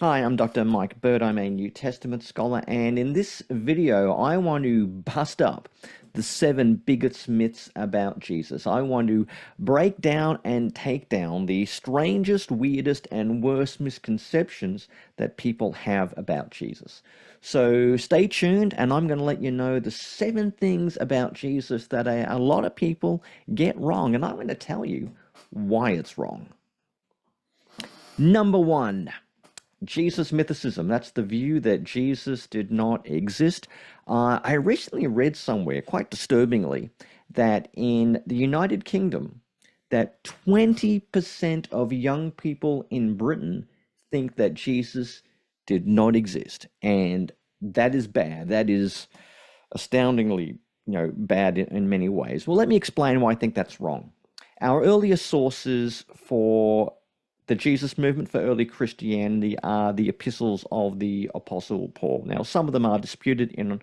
Hi, I'm Dr. Mike Bird. I'm a New Testament scholar, and in this video, I want to bust up the seven biggest myths about Jesus. I want to break down and take down the strangest, weirdest, and worst misconceptions that people have about Jesus. So stay tuned, and I'm going to let you know the seven things about Jesus that a lot of people get wrong, and I'm going to tell you why it's wrong. Number one. Jesus mythicism. That's the view that Jesus did not exist. I recently read somewhere, quite disturbingly, that in the United Kingdom, that 20% of young people in Britain think that Jesus did not exist. And that is bad. That is astoundingly, bad in many ways. Well, let me explain why I think that's wrong. Our earliest sources for the Jesus movement, for early Christianity, are the epistles of the Apostle Paul. Now, some of them are disputed in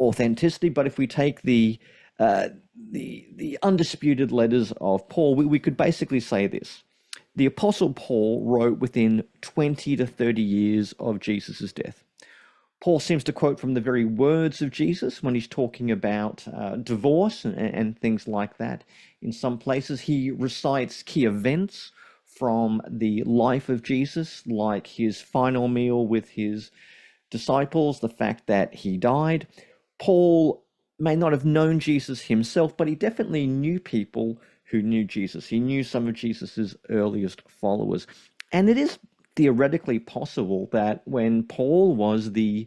authenticity, but if we take the undisputed letters of Paul, we could basically say this. The Apostle Paul wrote within 20 to 30 years of Jesus' death. Paul seems to quote from the very words of Jesus when he's talking about divorce and things like that. In some places, he recites key events from the life of Jesus, like his final meal with his disciples, the fact that he died. Paul may not have known Jesus himself, but he definitely knew people who knew Jesus. He knew some of Jesus's earliest followers. And it is theoretically possible that when Paul was the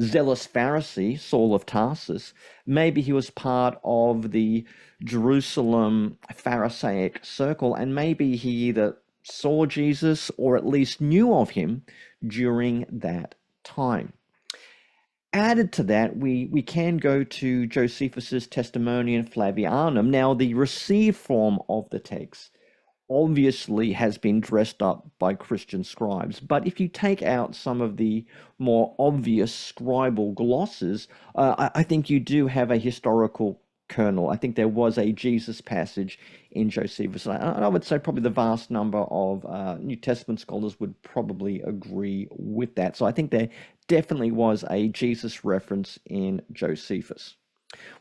zealous Pharisee, Saul of Tarsus, maybe he was part of the Jerusalem Pharisaic circle, and maybe he either saw Jesus or at least knew of him during that time. Added to that, we can go to Josephus's Testimonium Flavianum. Now, the received form of the text obviously has been dressed up by Christian scribes, but if you take out some of the more obvious scribal glosses, I think you do have a historical kernel. I think there was a Jesus passage in Josephus. I would say probably the vast number of New Testament scholars would probably agree with that. So I think there definitely was a Jesus reference in Josephus.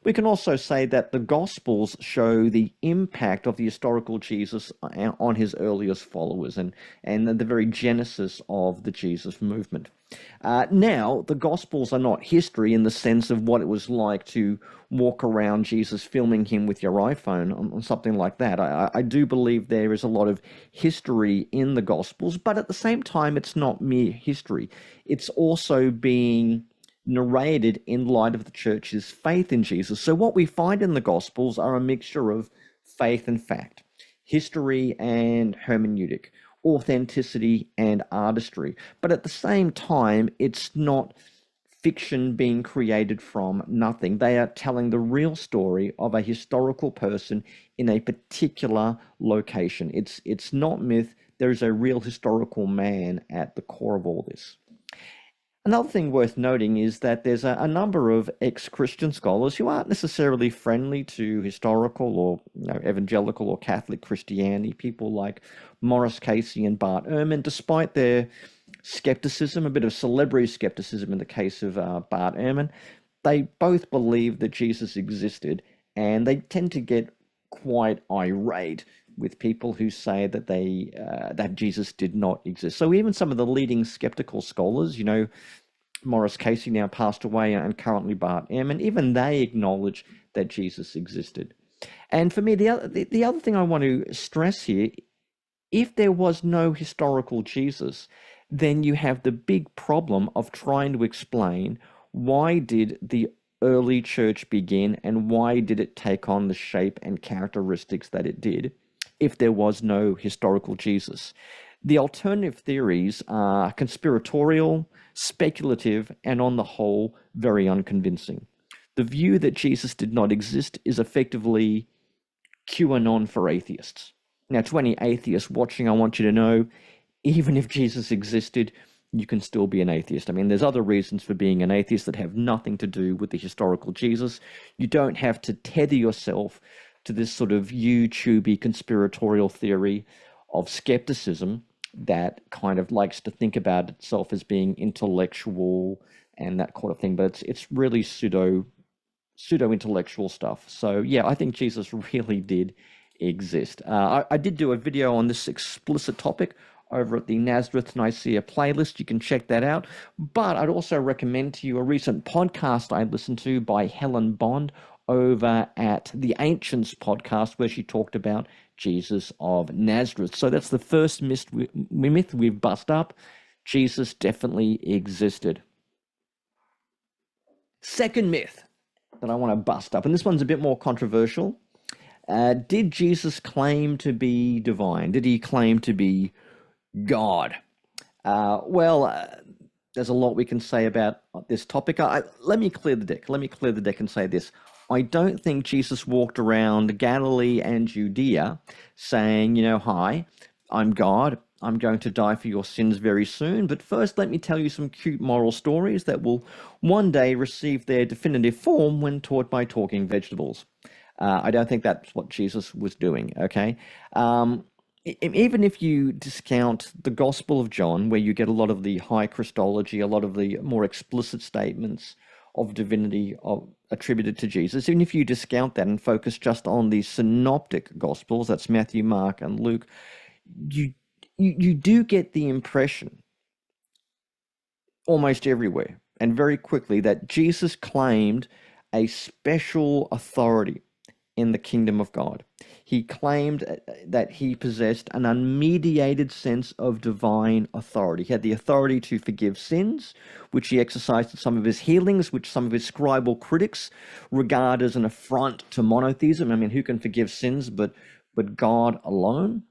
We can also say that the Gospels show the impact of the historical Jesus on his earliest followers and the very genesis of the Jesus movement. Now, the Gospels are not history in the sense of what it was like to walk around Jesus filming him with your iPhone or something like that. I do believe there is a lot of history in the Gospels, but at the same time, it's not mere history. It's also being narrated in light of the church's faith in Jesus. So what we find in the Gospels are a mixture of faith and fact, history and hermeneutic, authenticity and artistry. But at the same time, it's not fiction being created from nothing. They are telling the real story of a historical person in a particular location. It's not myth. There is a real historical man at the core of all this. Another thing worth noting is that there's a number of ex-Christian scholars who aren't necessarily friendly to historical or evangelical or Catholic Christianity, people like Maurice Casey and Bart Ehrman, despite their skepticism, a bit of celebrity skepticism in the case of Bart Ehrman. They both believe that Jesus existed, and they tend to get quite irate with people who say that that Jesus did not exist. So even some of the leading skeptical scholars, Maurice Casey, now passed away, and currently Bart Ehrman, even they acknowledge that Jesus existed. And for me, the other thing I want to stress here, if there was no historical Jesus, then you have the big problem of trying to explain why did the early church begin and why did it take on the shape and characteristics that it did, if there was no historical Jesus. The alternative theories are conspiratorial, speculative, and on the whole, very unconvincing. The view that Jesus did not exist is effectively QAnon for atheists. Now, to any atheists watching, I want you to know, even if Jesus existed, you can still be an atheist. I mean, there's other reasons for being an atheist that have nothing to do with the historical Jesus. You don't have to tether yourself to this sort of YouTubey conspiratorial theory of skepticism that kind of likes to think about itself as being intellectual and that kind of thing, but it's really pseudo-intellectual stuff. So yeah, I think Jesus really did exist. I did do a video on this explicit topic over at the Nazareth Nicaea playlist. You can check that out. But I'd also recommend to you a recent podcast I listened to by Helen Bond over at the Ancients podcast, where she talked about Jesus of Nazareth. So that's the first myth we've bust up. Jesus definitely existed. Second myth that I want to bust up, and this one's a bit more controversial. Did Jesus claim to be divine? Did he claim to be God? There's a lot we can say about this topic. Let me clear the deck. Let me clear the deck and say this. I don't think Jesus walked around Galilee and Judea saying, you know, hi, I'm God. I'm going to die for your sins very soon. But first, let me tell you some cute moral stories that will one day receive their definitive form when taught by talking vegetables. I don't think that's what Jesus was doing, okay? Even if you discount the Gospel of John, where you get a lot of the high Christology, a lot of the more explicit statements of divinity attributed to Jesus, even if you discount that and focus just on the synoptic Gospels, that's Matthew, Mark, and Luke, you do get the impression almost everywhere and very quickly that Jesus claimed a special authority in the kingdom of God. He claimed that he possessed an unmediated sense of divine authority. He had the authority to forgive sins, which he exercised in some of his healings, which some of his scribal critics regard as an affront to monotheism. I mean, who can forgive sins but God alone?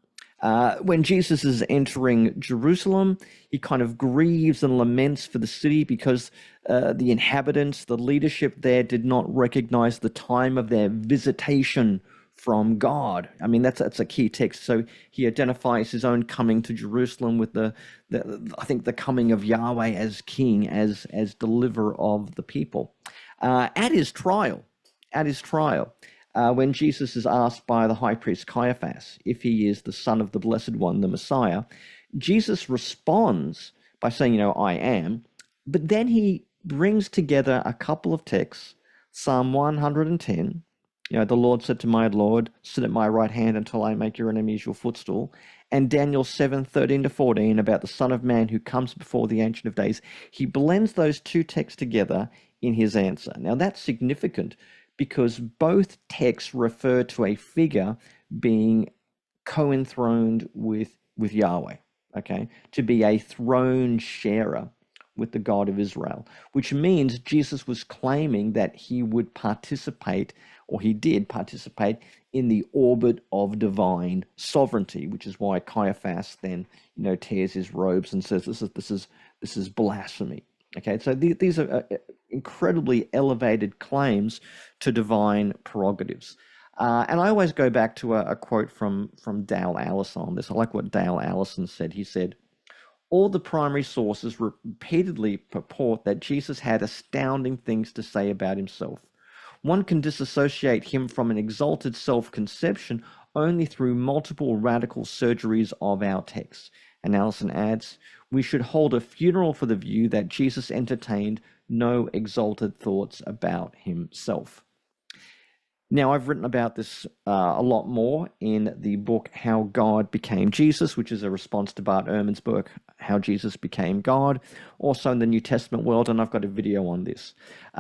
When Jesus is entering Jerusalem, he kind of grieves and laments for the city because the inhabitants, the leadership there, did not recognize the time of their visitation from God. I mean, that's a key text. So he identifies his own coming to Jerusalem with the coming of Yahweh as king, as deliverer of the people. At his trial, when Jesus is asked by the high priest Caiaphas if he is the son of the Blessed One, the Messiah, Jesus responds by saying, you know, I am. But then he brings together a couple of texts, Psalm 110, you know, the Lord said to my Lord, sit at my right hand until I make your enemies your footstool, and Daniel 7:13-14 about the Son of Man who comes before the Ancient of Days. He blends those two texts together in his answer. Now that's significant, because both texts refer to a figure being co-enthroned with Yahweh, okay? To be a throne sharer with the God of Israel, which means Jesus was claiming that he would participate, or he did participate, in the orbit of divine sovereignty, which is why Caiaphas then, you know, tears his robes and says, this is blasphemy. Okay, so these are incredibly elevated claims to divine prerogatives. And I always go back to a quote from Dale Allison on this. I like what Dale Allison said. He said, all the primary sources repeatedly purport that Jesus had astounding things to say about himself. One can disassociate him from an exalted self-conception only through multiple radical surgeries of our texts. And Allison adds, we should hold a funeral for the view that Jesus entertained no exalted thoughts about himself. Now, I've written about this a lot more in the book How God Became Jesus, which is a response to Bart Ehrman's book, How Jesus Became God, also in the New Testament world, and I've got a video on this.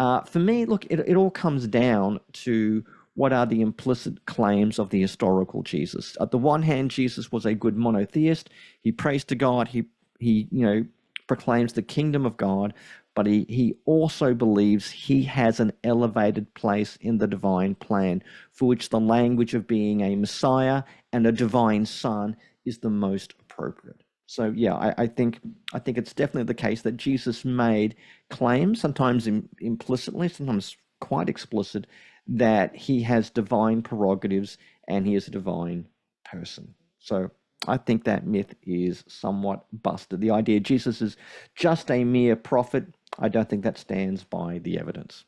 For me, look, it all comes down to what are the implicit claims of the historical Jesus. At the one hand, Jesus was a good monotheist. He prays to God. He you know, proclaims the kingdom of God, but he also believes he has an elevated place in the divine plan, for which the language of being a Messiah and a divine son is the most appropriate. So yeah, I think it's definitely the case that Jesus made claims, sometimes implicitly, sometimes quite explicit, that he has divine prerogatives and he is a divine person. So I think that myth is somewhat busted. The idea Jesus is just a mere prophet, I don't think that stands by the evidence.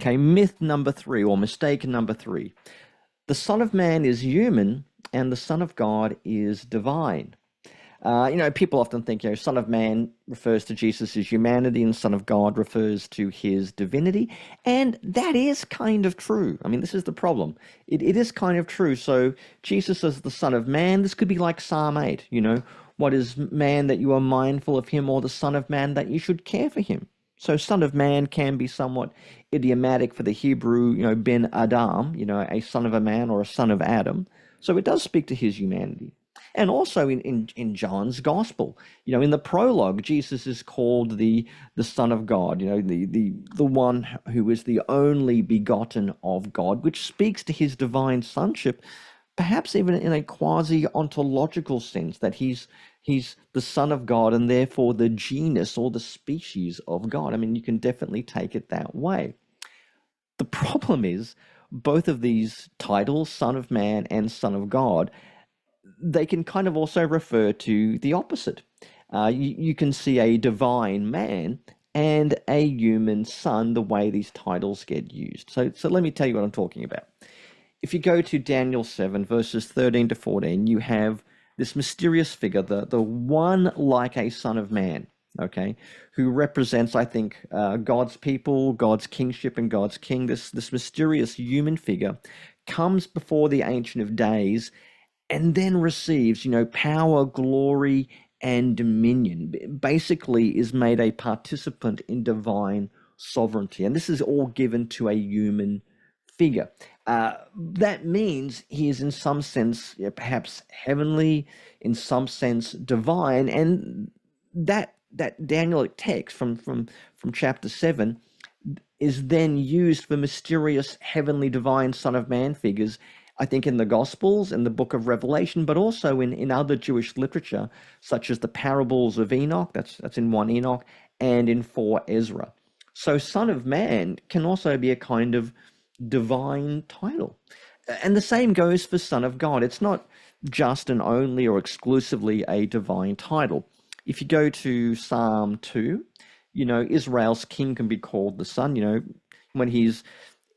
Okay, myth number 3, or mistake number 3. The Son of Man is human and the Son of God is divine. People often think, Son of Man refers to Jesus' humanity and Son of God refers to his divinity. And that is kind of true. I mean, this is the problem. It is kind of true. So Jesus as the Son of Man, this could be like Psalm 8, what is man that you are mindful of him, or the Son of Man that you should care for him? So Son of Man can be somewhat idiomatic for the Hebrew, Ben Adam, a son of a man or a son of Adam. So it does speak to his humanity. And also in John's Gospel, in the prologue, Jesus is called the Son of God, the one who is the only begotten of God, which speaks to his divine sonship, perhaps even in a quasi-ontological sense, that he's the Son of God and therefore the genus or the species of God. I mean, you can definitely take it that way. The problem is both of these titles, Son of Man and Son of God, they can kind of also refer to the opposite. You can see a divine man and a human son, the way these titles get used. So let me tell you what I'm talking about. If you go to Daniel 7, verses 13 to 14, you have this mysterious figure, the one like a son of man, who represents, I think, God's people, God's kingship, and God's king. This mysterious human figure comes before the Ancient of Days and then receives, power, glory, and dominion. Basically is made a participant in divine sovereignty. And this is all given to a human figure. That means he is in some sense perhaps heavenly, in some sense divine, and that Danielic text from chapter 7 is then used for mysterious heavenly divine Son of Man figures, I think, in the Gospels, in the book of Revelation, but also in other Jewish literature, such as the parables of Enoch, that's in 1 Enoch, and in 4 Ezra. So Son of Man can also be a kind of divine title. And the same goes for Son of God. It's not just and only or exclusively a divine title. If you go to Psalm 2, Israel's king can be called the Son. When he's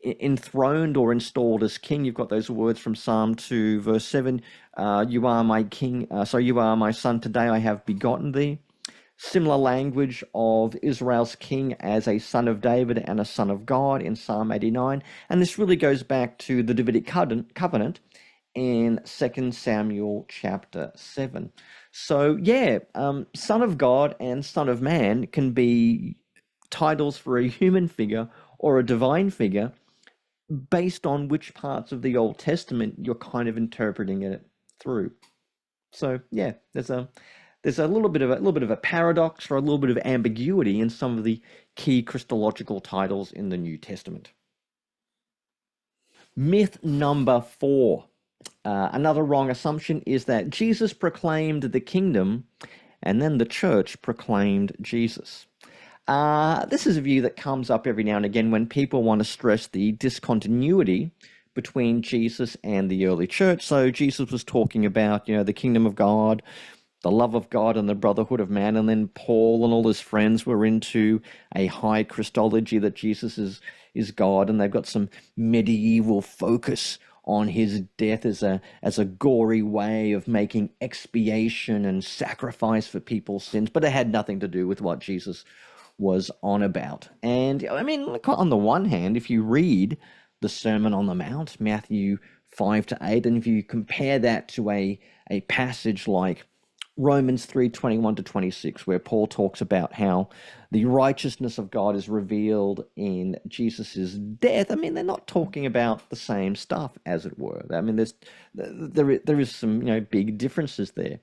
enthroned or installed as king, you've got those words from Psalm 2 verse 7, you are my king, so you are my son, today I have begotten thee. Similar language of Israel's king as a son of David and a son of God in Psalm 89, and this really goes back to the Davidic covenant in 2 Samuel chapter 7. So Son of God and Son of Man can be titles for a human figure or a divine figure, based on which parts of the Old Testament you're kind of interpreting it through. So there's a little bit of a paradox or a little bit of ambiguity in some of the key Christological titles in the New Testament. Myth number 4. Another wrong assumption is that Jesus proclaimed the kingdom and then the church proclaimed Jesus. This is a view that comes up every now and again when people want to stress the discontinuity between Jesus and the early church. So Jesus was talking about, the kingdom of God, the love of God, and the brotherhood of man. And then Paul and all his friends were into a high Christology that Jesus is God. And they've got some medieval focus on his death as a gory way of making expiation and sacrifice for people's sins. But it had nothing to do with what Jesus was on about. And I mean, on the one hand, if you read the Sermon on the Mount, Matthew 5 to 8, and if you compare that to a passage like Romans 3:21 to 26, where Paul talks about how the righteousness of God is revealed in Jesus's death, I mean, they're not talking about the same stuff, as it were. I mean, there is some big differences there.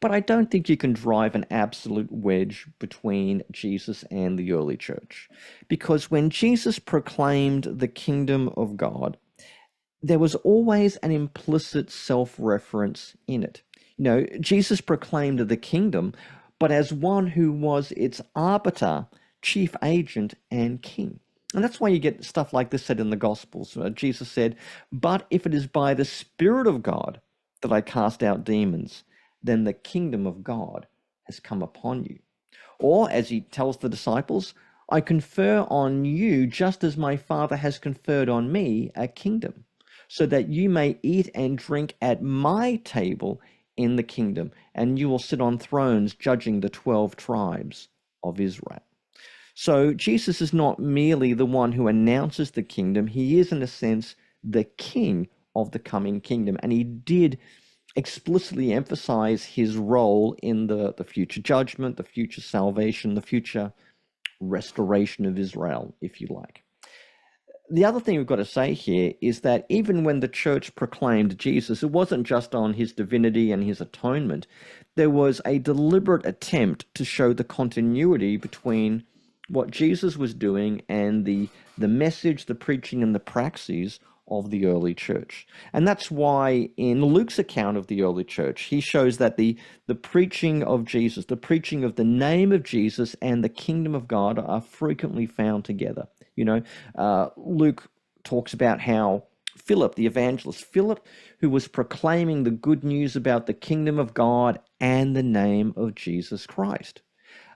But I don't think you can drive an absolute wedge between Jesus and the early church, because when Jesus proclaimed the kingdom of God, there was always an implicit self-reference in it. Jesus proclaimed the kingdom, but as one who was its arbiter, chief agent, and king. And that's why you get stuff like this said in the Gospels. Jesus said, "But if it is by the Spirit of God that I cast out demons, then the kingdom of God has come upon you." Or, as he tells the disciples, "I confer on you, just as my Father has conferred on me, a kingdom, so that you may eat and drink at my table in the kingdom, and you will sit on thrones judging the 12 tribes of Israel. So Jesus is not merely the one who announces the kingdom. He is, in a sense, the king of the coming kingdom. And he did explicitly emphasize his role in the future judgment, the future salvation, the future restoration of Israel, if you like. The other thing we've got to say here is that even when the church proclaimed Jesus, it wasn't just on his divinity and his atonement. There was a deliberate attempt to show the continuity between what Jesus was doing and the message, the preaching, and the praxis of the early church. And that's why in Luke's account of the early church, he shows that the preaching of Jesus, the preaching of the name of Jesus and the kingdom of God are frequently found together. You know, Luke talks about how Philip, the evangelist, Philip, who was proclaiming the good news about the kingdom of God and the name of Jesus Christ.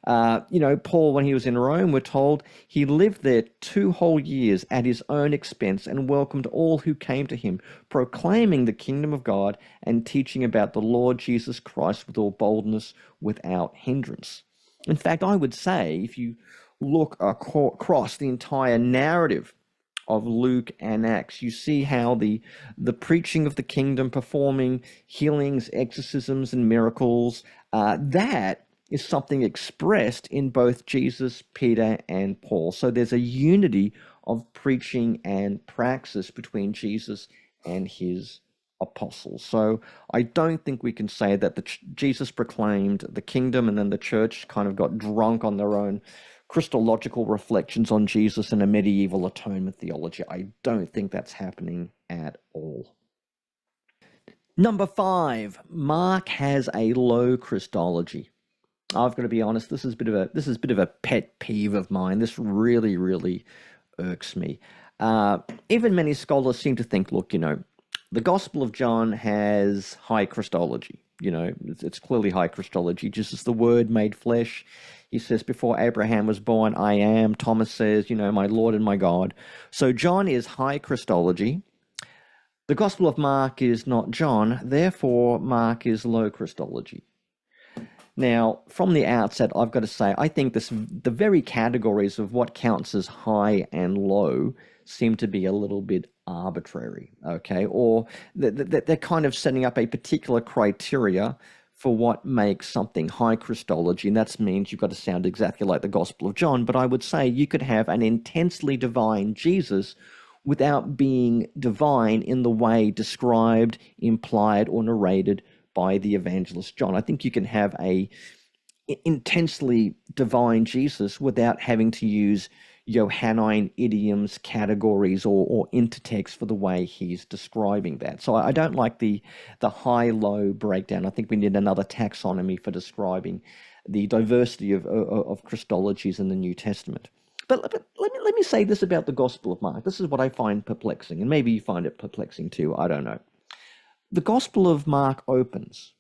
You know, Paul, when he was in Rome, we're told he lived there 2 whole years at his own expense and welcomed all who came to him, proclaiming the kingdom of God and teaching about the Lord Jesus Christ with all boldness, without hindrance. In fact, I would say if you look across the entire narrative of Luke and Acts, you see how the preaching of the kingdom, performing healings, exorcisms, and miracles, that is something expressed in both Jesus, Peter, and Paul. So there's a unity of preaching and praxis between Jesus and his apostles. So I don't think we can say that Jesus proclaimed the kingdom and then the church kind of got drunk on their own Christological reflections on Jesus and a medieval atonement theology. I don't think that's happening at all. Number 5, Mark has a low Christology. I've got to be honest, this is a bit of a pet peeve of mine. This really, really irks me. Even many scholars seem to think, look, you know, the Gospel of John has high Christology. You know, it's clearly high Christology. Jesus, the Word made flesh. He says, before Abraham was born, I am. Thomas says, you know, my Lord and my God. So John is high Christology. The Gospel of Mark is not John. Therefore, Mark is low Christology. Now, from the outset, I've got to say, I think the very categories of what counts as high and low seem to be a little bit arbitrary, okay? Or they're kind of setting up a particular criteria for what makes something high Christology, and that means you've got to sound exactly like the Gospel of John, but I would say you could have an intensely divine Jesus without being divine in the way described, implied, or narrated by the evangelist John. I think you can have a intensely divine Jesus without having to use Johannine idioms, categories, or intertext for the way he's describing that. So I don't like the high-low breakdown. I think we need another taxonomy for describing the diversity of Christologies in the New Testament. But let me say this about the Gospel of Mark. This is what I find perplexing, and maybe you find it perplexing too. I don't know. The Gospel of Mark opens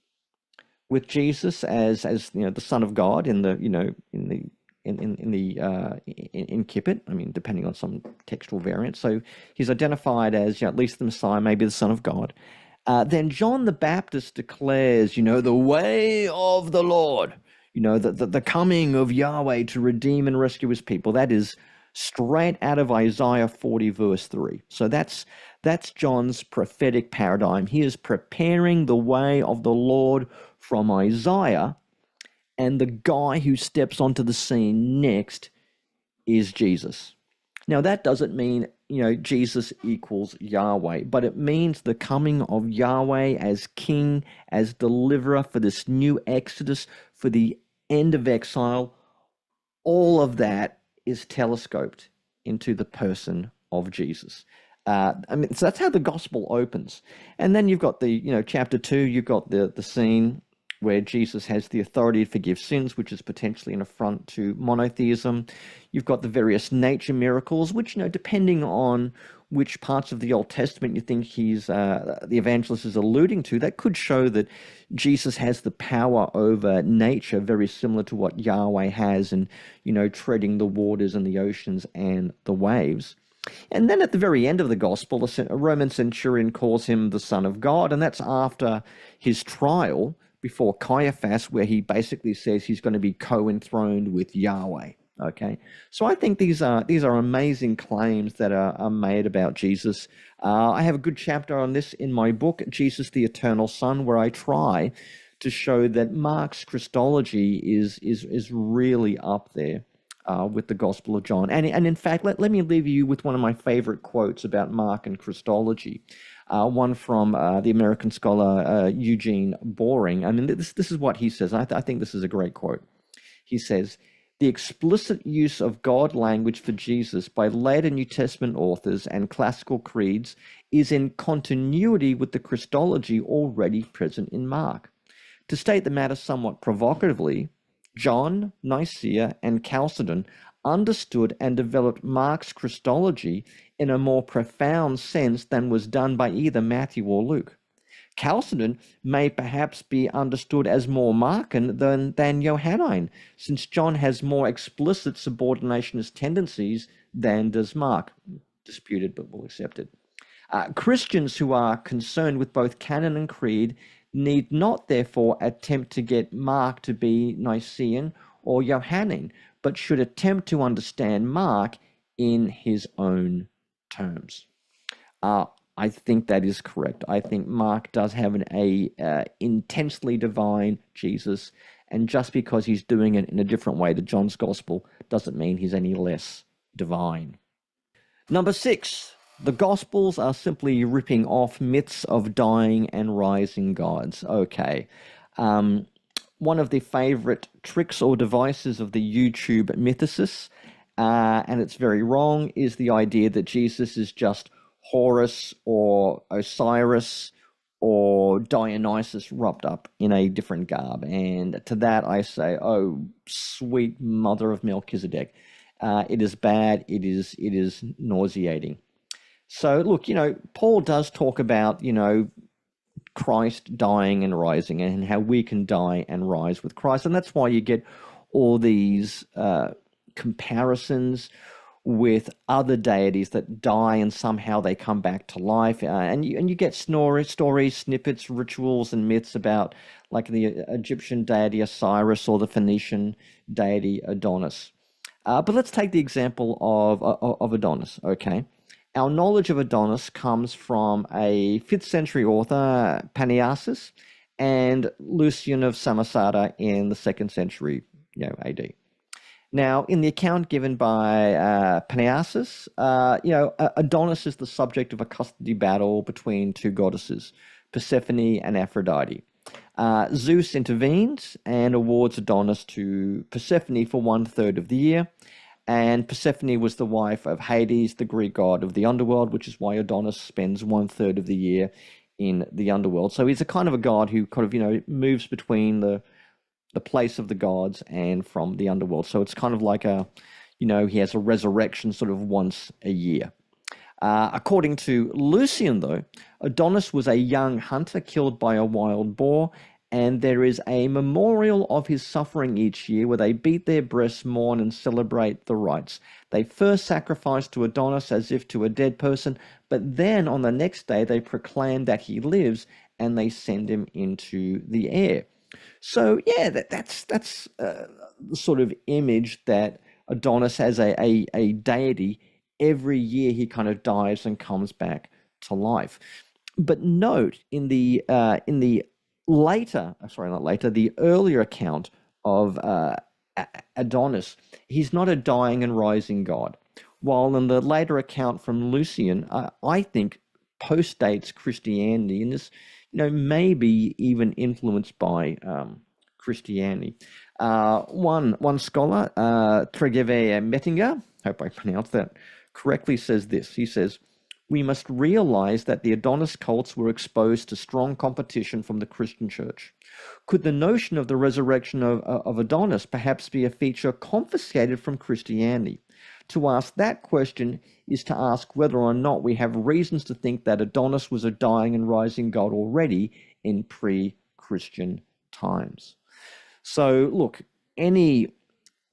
with Jesus as you know, the Son of God in Kippet. I mean, depending on some textual variant. So he's identified as, you know, at least the Messiah, maybe the Son of God. Then John the Baptist declares, you know, the way of the Lord, you know, the coming of Yahweh to redeem and rescue his people. That is straight out of Isaiah 40 verse 3. So that's John's prophetic paradigm. He is preparing the way of the Lord from Isaiah, and the guy who steps onto the scene next is Jesus. Now that doesn't mean, you know, Jesus equals Yahweh, but it means the coming of Yahweh as king, as deliverer for this new exodus, for the end of exile. All of that is telescoped into the person of Jesus. I mean, so that's how the gospel opens. And then you've got the, you know, chapter 2, you've got the scene where Jesus has the authority to forgive sins, which is potentially an affront to monotheism. You've got the various nature miracles, which, you know, depending on which parts of the Old Testament you think the evangelist is alluding to, that could show that Jesus has the power over nature, very similar to what Yahweh has in, you know, treading the waters and the oceans and the waves. And then at the very end of the gospel, a Roman centurion calls him the Son of God, and that's after his trial before Caiaphas, where he basically says he's going to be co-enthroned with Yahweh. Okay, so I think these are amazing claims that are made about Jesus. I have a good chapter on this in my book, Jesus the Eternal Son, where I try to show that Mark's Christology is really up there with the Gospel of John. And in fact, let me leave you with one of my favorite quotes about Mark and Christology. One from the American scholar Eugene Boring. I mean, this is what he says. I think this is a great quote. He says, "The explicit use of God language for Jesus by later New Testament authors and classical creeds is in continuity with the Christology already present in Mark. To state the matter somewhat provocatively, John, Nicaea, and Chalcedon understood and developed Mark's Christology in a more profound sense than was done by either Matthew or Luke. Chalcedon may perhaps be understood as more Markan than Johannine, since John has more explicit subordinationist tendencies than does Mark." Disputed, but we'll accept it. Christians who are concerned with both canon and creed need not, therefore, attempt to get Mark to be Nicene or Johannine, but should attempt to understand Mark in his own terms. I think that is correct. I think Mark does have an intensely divine Jesus, and just because he's doing it in a different way to John's gospel doesn't mean he's any less divine. Number 6, the gospels are simply ripping off myths of dying and rising gods. Okay. One of the favorite tricks or devices of the YouTube mythicists, and it's very wrong, is the idea that Jesus is just Horus or Osiris or Dionysus rubbed up in a different garb. And to that I say, oh, sweet mother of Melchizedek. It is bad. It is nauseating. So look, Paul does talk about, Christ dying and rising and how we can die and rise with Christ. And that's why you get all these comparisons with other deities that die and somehow they come back to life, and you get stories, snippets, rituals, and myths about like the Egyptian deity Osiris or the Phoenician deity Adonis. But let's take the example of Adonis. Okay, our knowledge of Adonis comes from a 5th-century author, Paniasis, and Lucian of Samosata in the 2nd century, AD. Now, in the account given by Paniasis, Adonis is the subject of a custody battle between two goddesses, Persephone and Aphrodite. Zeus intervenes and awards Adonis to Persephone for 1/3 of the year, and Persephone was the wife of Hades, the Greek god of the underworld, which is why Adonis spends 1/3 of the year in the underworld. So he's a kind of a god who kind of, moves between the place of the gods and from the underworld. So it's kind of like he has a resurrection sort of once a year. According to Lucian, though, Adonis was a young hunter killed by a wild boar, and there is a memorial of his suffering each year where they beat their breasts, mourn, and celebrate the rites. They first sacrifice to Adonis as if to a dead person, but then on the next day they proclaim that he lives and they send him into the air. So yeah, that's the sort of image that Adonis has, a deity. Every year he kind of dies and comes back to life. But note the earlier account of Adonis, he's not a dying and rising god. While in the later account from Lucian, I think postdates Christianity, and this, maybe even influenced by Christianity. One scholar, Tregeve Mettinger, hope I pronounced that correctly, says this. He says, "We must realize that the Adonis cults were exposed to strong competition from the Christian church. Could the notion of the resurrection of Adonis perhaps be a feature confiscated from Christianity? To ask that question is to ask whether or not we have reasons to think that Adonis was a dying and rising god already in pre-Christian times." So look, any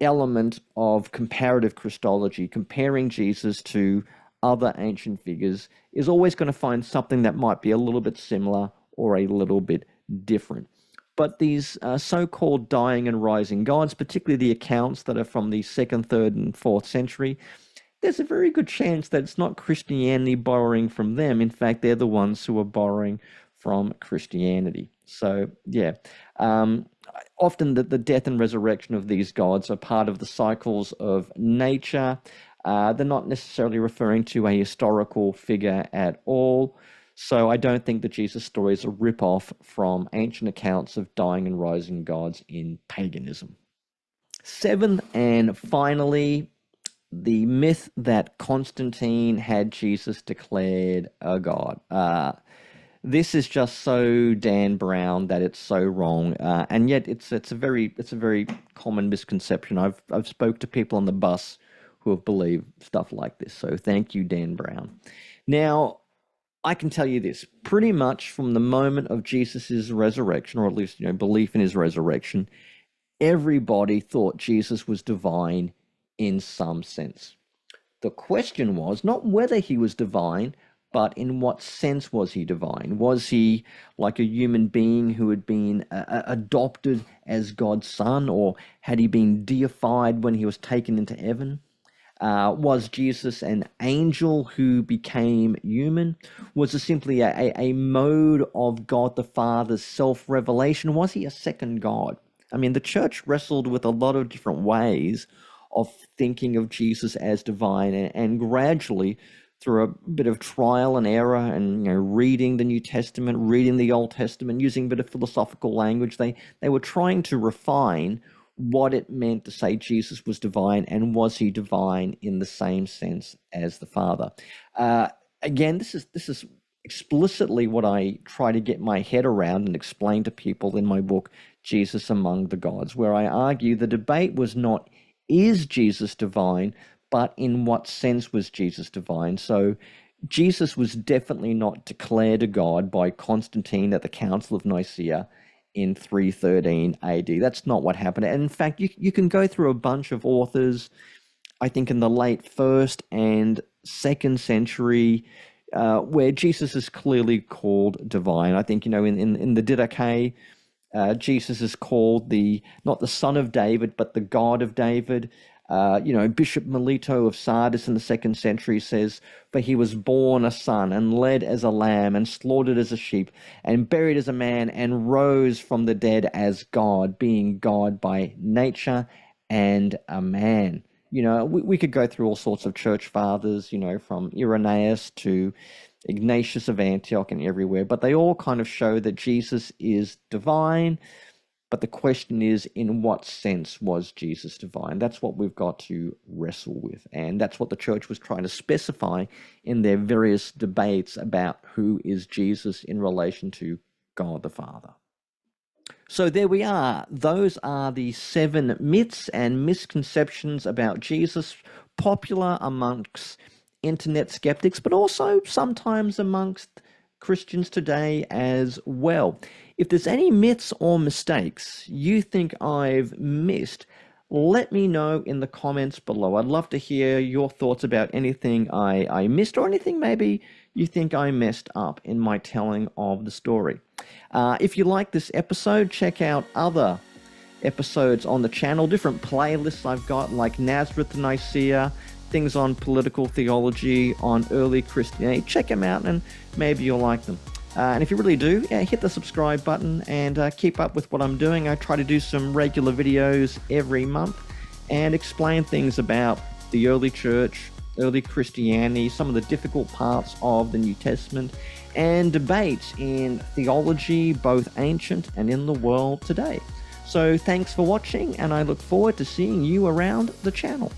element of comparative Christology, comparing Jesus to other ancient figures is always going to find something that might be a little bit similar or a little bit different. But these so-called dying and rising gods, particularly the accounts that are from the 2nd, 3rd and 4th century, there's a very good chance that it's not Christianity borrowing from them. In fact, they're the ones who are borrowing from Christianity. So, yeah, often the death and resurrection of these gods are part of the cycles of nature. They're not necessarily referring to a historical figure at all. So I don't think the Jesus story is a rip-off from ancient accounts of dying and rising gods in paganism. 7th and finally, the myth that Constantine had Jesus declared a god. This is just so Dan Brown that it's so wrong, and yet it's a very common misconception. I've spoke to people on the bus who have believed stuff like this. So thank you, Dan Brown. Now, I can tell you this, pretty much from the moment of Jesus's resurrection, or at least, you know, belief in his resurrection, everybody thought Jesus was divine in some sense. The question was not whether he was divine, but in what sense was he divine? Was he like a human being who had been adopted as God's son, or had he been deified when he was taken into heaven? Was Jesus an angel who became human? Was it simply a mode of God the Father's self-revelation? Was he a second God? I mean, the church wrestled with a lot of different ways of thinking of Jesus as divine, and gradually, through a bit of trial and error and, you know, reading the New Testament, reading the Old Testament, using a bit of philosophical language, they were trying to refine what it meant to say Jesus was divine, and was he divine in the same sense as the Father. Again, this is explicitly what I try to get my head around and explain to people in my book, Jesus Among the Gods, where I argue the debate was not, is Jesus divine, but in what sense was Jesus divine? So Jesus was definitely not declared a god by Constantine at the Council of Nicaea in 313 AD. That's not what happened. And in fact, you can go through a bunch of authors, I think in the late 1st and 2nd century, where Jesus is clearly called divine. I think, you know, in the Didache, Jesus is called not the son of David, but the God of David. You know, Bishop Melito of Sardis in the 2nd century says, "For he was born a son, and led as a lamb, and slaughtered as a sheep, and buried as a man, and rose from the dead as God, being God by nature and a man." You know, we could go through all sorts of church fathers, you know, from Irenaeus to Ignatius of Antioch and everywhere, but they all kind of show that Jesus is divine. But the question is, in what sense was Jesus divine? That's what we've got to wrestle with. And that's what the church was trying to specify in their various debates about who is Jesus in relation to God the Father. So there we are. Those are the 7 myths and misconceptions about Jesus, popular amongst internet skeptics, but also sometimes amongst Christians today as well. If there's any myths or mistakes you think I've missed, let me know in the comments below. I'd love to hear your thoughts about anything I missed, or anything maybe you think I messed up in my telling of the story. If you like this episode, check out other episodes on the channel, different playlists I've got, like Nazareth to Nicaea, things on political theology, on early Christianity. Check them out and maybe you'll like them. And if you really do, hit the subscribe button and keep up with what I'm doing. I try to do some regular videos every month and explain things about the early church, early Christianity, some of the difficult parts of the New Testament, and debates in theology, both ancient and in the world today. So thanks for watching, and I look forward to seeing you around the channel.